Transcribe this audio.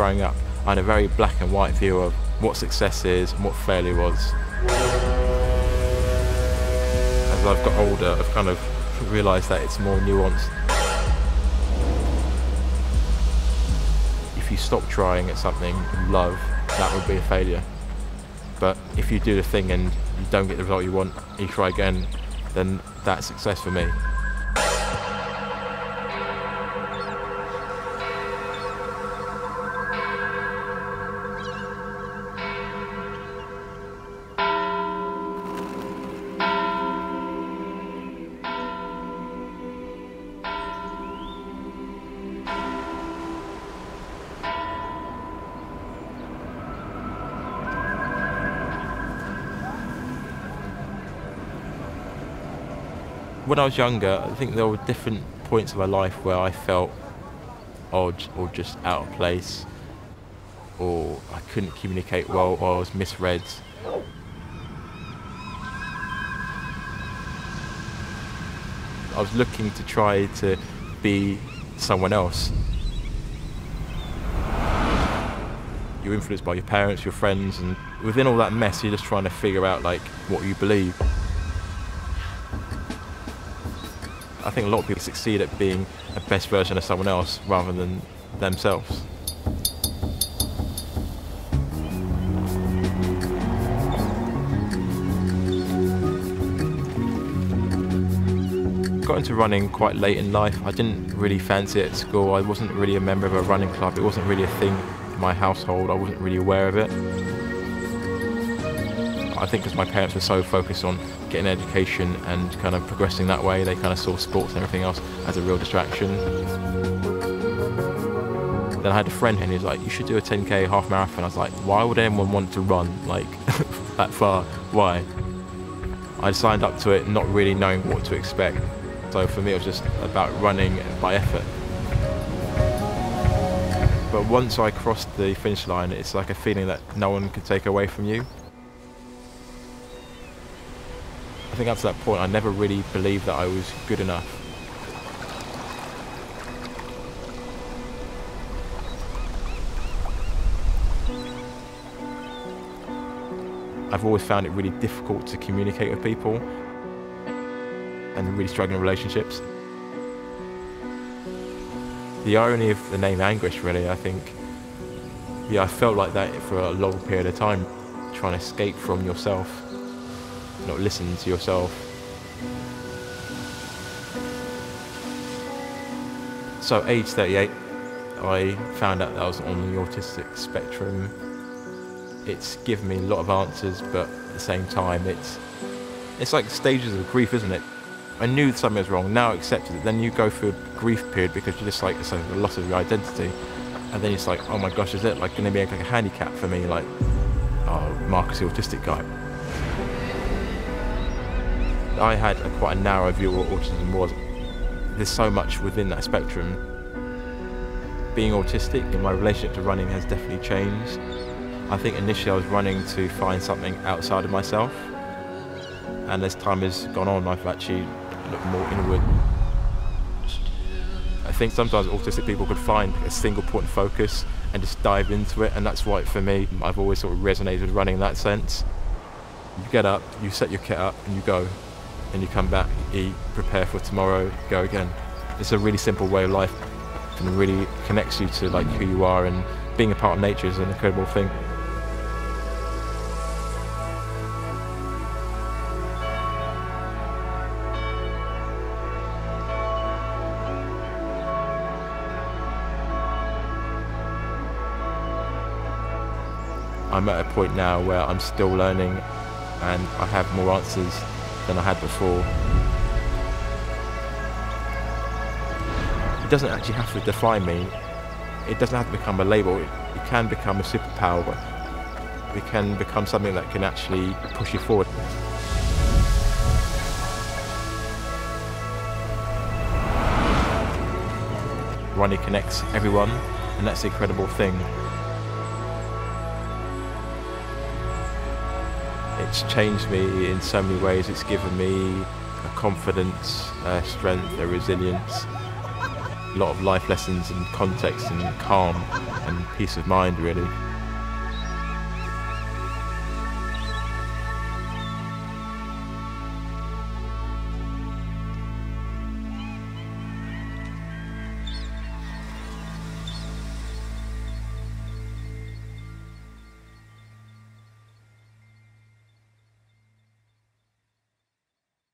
growing up, I had a very black and white view of what success is and what failure was. As I've got older, I've kind of realised that it's more nuanced. If you stop trying at something you love, that would be a failure. But if you do the thing and you don't get the result you want, you try again, then that's success for me. When I was younger, I think there were different points of my life where I felt odd or just out of place, or I couldn't communicate well, or I was misread. I was looking to try to be someone else. You're influenced by your parents, your friends, and within all that mess, you're just trying to figure out like what you believe. I think a lot of people succeed at being a best version of someone else rather than themselves. I got into running quite late in life. I didn't really fancy it at school. I wasn't really a member of a running club. It wasn't really a thing in my household. I wasn't really aware of it. I think because my parents were so focused on getting an education and kind of progressing that way, they kind of saw sports and everything else as a real distraction. Then I had a friend and he was like, you should do a 10K half marathon. I was like, why would anyone want to run like that far? Why? I signed up to it not really knowing what to expect. So for me, it was just about running by effort. But once I crossed the finish line, it's like a feeling that no one could take away from you. I think up to that point, I never really believed that I was good enough. I've always found it really difficult to communicate with people and really struggling in relationships. The irony of the name Anguish, really, I think, yeah, I felt like that for a long period of time, trying to escape from yourself. Not listen to yourself. So age 38, I found out that I was on the autistic spectrum. It's given me a lot of answers, but at the same time, it's like stages of grief, isn't it? I knew something was wrong, now I accepted it. Then you go through a grief period because you're just like, it's like a loss of your identity. And then it's like, oh my gosh, is it like gonna be like a handicap for me? Like, oh, Marcus, the autistic guy. I had quite a narrow view of what autism was. There's so much within that spectrum. Being autistic and my relationship to running has definitely changed. I think initially I was running to find something outside of myself. And as time has gone on, I've actually looked more inward. I think sometimes autistic people could find a single point of focus and just dive into it. And that's why, for me, I've always sort of resonated with running in that sense. You get up, you set your kit up, and you go. And you come back, eat, prepare for tomorrow, go again. It's a really simple way of life and really connects you to like who you are, and being a part of nature is an incredible thing. I'm at a point now where I'm still learning and I have more answers than I had before. It doesn't actually have to define me. It doesn't have to become a label. It can become a superpower. It can become something that can actually push you forward. Running connects everyone, and that's the incredible thing. It's changed me in so many ways. It's given me a confidence, a strength, a resilience. lot of life lessons and context and calm and peace of mind, really.